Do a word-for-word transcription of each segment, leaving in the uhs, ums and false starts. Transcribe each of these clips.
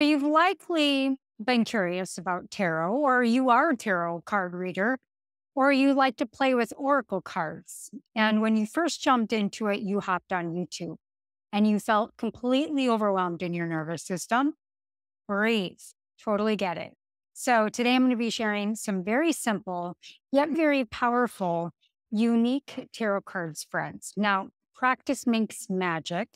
You've likely been curious about tarot, or you are a tarot card reader, or you like to play with oracle cards. And when you first jumped into it, you hopped on YouTube and you felt completely overwhelmed in your nervous system. Breathe. Totally get it. So today I'm going to be sharing some very simple, yet very powerful, unique tarot card spreads. Now, practice makes magic.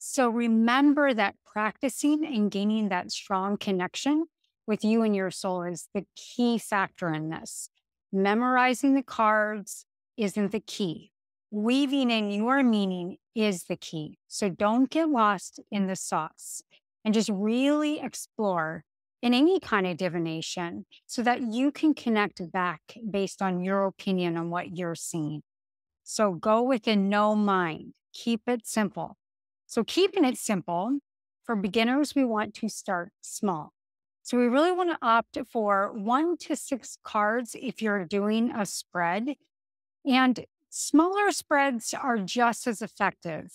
So remember that practicing and gaining that strong connection with you and your soul is the key factor in this. Memorizing the cards isn't the key. Weaving in your meaning is the key. So don't get lost in the sauce and just really explore in any kind of divination so that you can connect back based on your opinion on what you're seeing. So go with a no mind. Keep it simple. So keeping it simple, for beginners, we want to start small. So we really want to opt for one to six cards if you're doing a spread. And smaller spreads are just as effective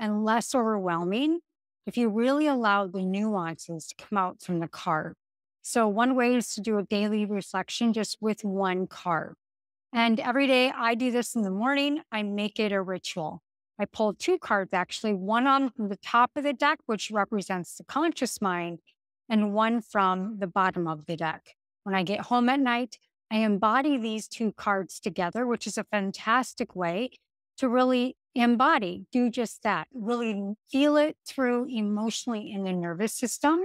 and less overwhelming if you really allow the nuances to come out from the card. So one way is to do a daily reflection just with one card. And every day I do this in the morning, I make it a ritual. I pull two cards actually, one on the top of the deck, which represents the conscious mind, and one from the bottom of the deck. When I get home at night, I embody these two cards together, which is a fantastic way to really embody, do just that, really feel it through emotionally in the nervous system.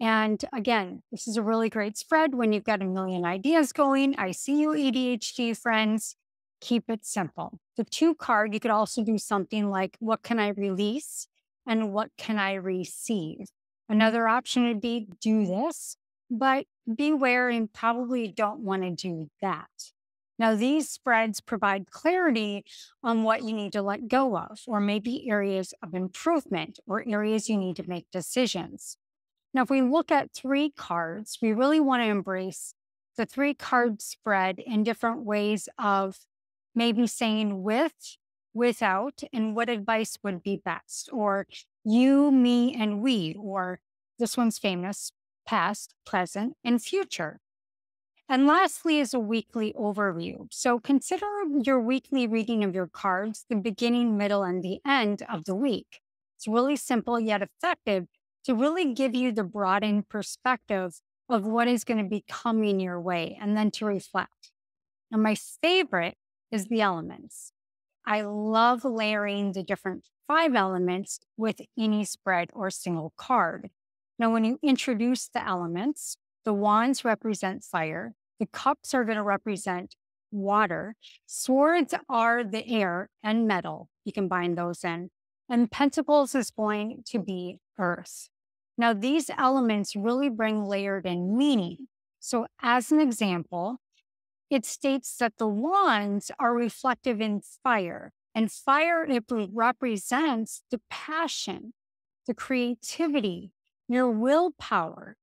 And again, this is a really great spread when you've got a million ideas going. I see you A D H D friends. Keep it simple. The two card, you could also do something like, what can I release and what can I receive? Another option would be do this, but beware and probably don't want to do that. Now, these spreads provide clarity on what you need to let go of, or maybe areas of improvement or areas you need to make decisions. Now, if we look at three cards, we really want to embrace the three card spread in different ways of maybe saying with, without, and what advice would be best, or you, me, and we, or this one's famous, past, present, and future. And lastly is a weekly overview. So consider your weekly reading of your cards, the beginning, middle, and the end of the week. It's really simple yet effective to really give you the broadened perspective of what is going to be coming your way, and then to reflect. Now, my favorite is the elements. I love layering the different five elements with any spread or single card. Now, when you introduce the elements, the wands represent fire. The cups are going to represent water. Swords are the air and metal. You can bind those in. And pentacles is going to be earth. Now, these elements really bring layered in meaning. So as an example, it states that the wands are reflective in fire. And fire, it represents the passion, the creativity, your willpower,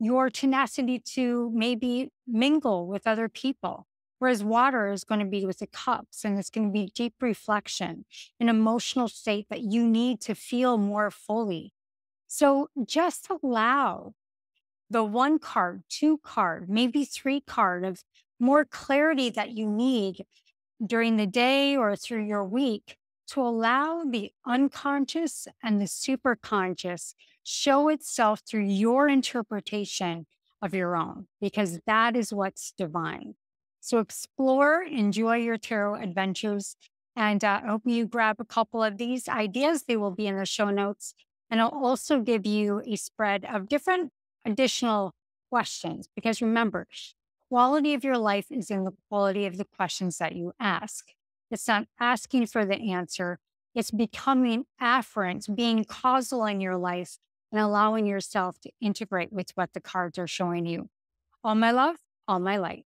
your tenacity to maybe mingle with other people, whereas water is going to be with the cups, and it's going to be deep reflection, an emotional state that you need to feel more fully. So just allow the one card, two card, maybe three card of more clarity that you need during the day or through your week to allow the unconscious and the superconscious show itself through your interpretation of your own, because that is what's divine. So explore, enjoy your tarot adventures, and uh, I hope you grab a couple of these ideas. They will be in the show notes, and I'll also give you a spread of different additional questions, because remember, quality of your life is in the quality of the questions that you ask. It's not asking for the answer. It's becoming afferent, being causal in your life, and allowing yourself to integrate with what the cards are showing you. All my love, all my light.